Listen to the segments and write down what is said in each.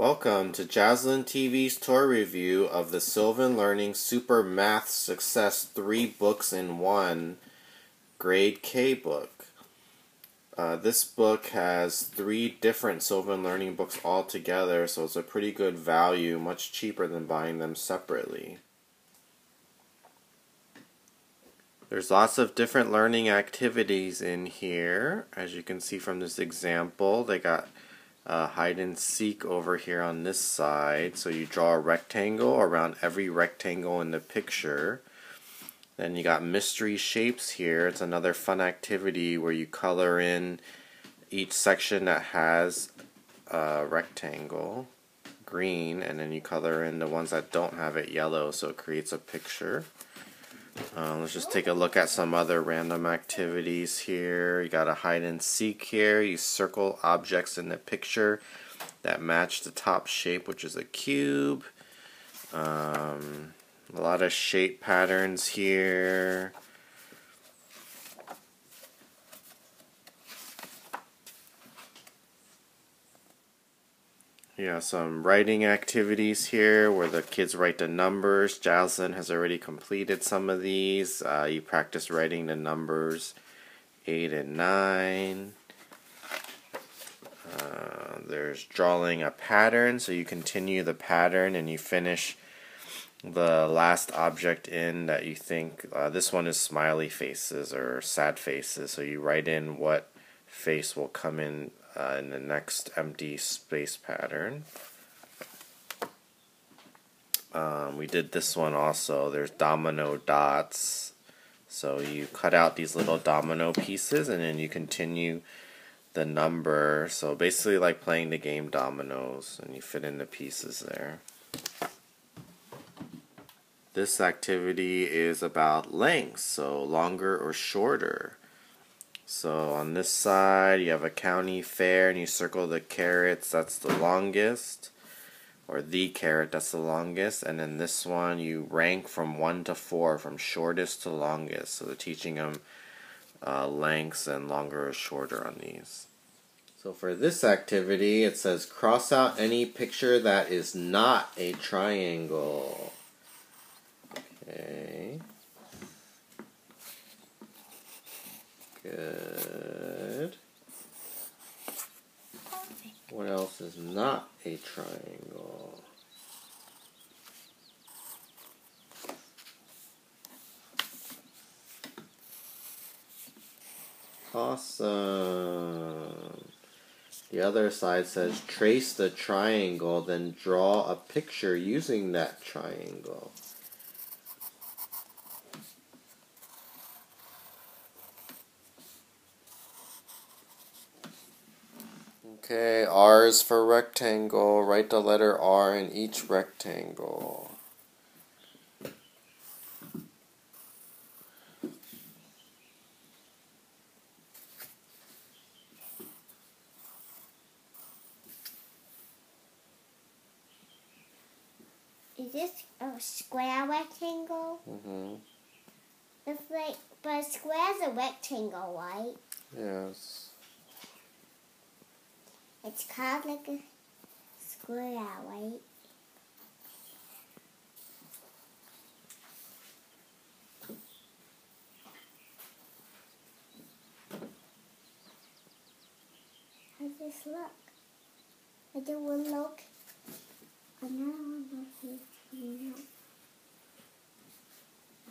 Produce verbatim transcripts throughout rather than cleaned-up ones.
Welcome to Jaslyn T V's tour review of the Sylvan Learning Super Math Success three Books in one Grade K book. Uh, this book has three different Sylvan Learning books all together, so it's a pretty good value, much cheaper than buying them separately. There's lots of different learning activities in here. As you can see from this example, they got Uh, hide and seek over here on this side. So you draw a rectangle around every rectangle in the picture. Then you got mystery shapes here. It's another fun activity where you color in each section that has a rectangle, green, and then you color in the ones that don't have it, yellow, so it creates a picture. Uh, let's just take a look at some other random activities here. You got a hide and seek here. You circle objects in the picture that match the top shape, which is a cube. Um, a lot of shape patterns here. Yeah, some writing activities here where the kids write the numbers. Jaslyn has already completed some of these. Uh, you practice writing the numbers eight and nine. Uh, there's drawing a pattern, so you continue the pattern and you finish the last object in that you think. Uh, this one is smiley faces or sad faces, so you write in what face will come in Uh, in the next empty space pattern. Um, we did this one also. There's domino dots. So you cut out these little domino pieces and then you continue the number. So basically like playing the game dominoes, and you fit in the pieces there. This activity is about length, so longer or shorter. So on this side you have a county fair and you circle the carrots, that's the longest, or the carrot, that's the longest, and then this one you rank from one to four, from shortest to longest. So they're teaching them uh, lengths and longer or shorter on these. So for this activity it says cross out any picture that is not a triangle. Okay. Good. What else is not a triangle? Awesome. The other side says trace the triangle, then draw a picture using that triangle. Okay, R is for rectangle. Write the letter R in each rectangle. Is this a square rectangle? Mm-hmm. It's like, but a square is a rectangle, right? Yes. It's called like a square, right? I just look. I do one look. Another one look here.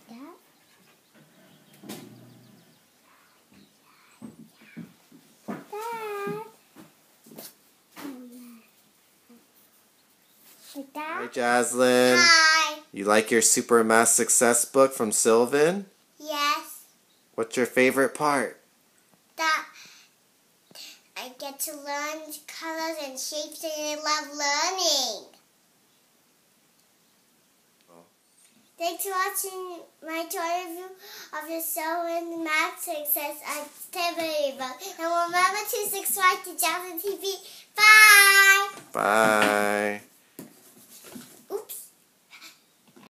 That. Hi, Jaslyn. Hi. You like your Super Math Success book from Sylvan? Yes. What's your favorite part? That I get to learn colors and shapes, and I love learning. Oh. Thanks for watching my tour review of the Sylvan Math Success activity book. And remember to subscribe to Jaslyn T V. Bye. Bye.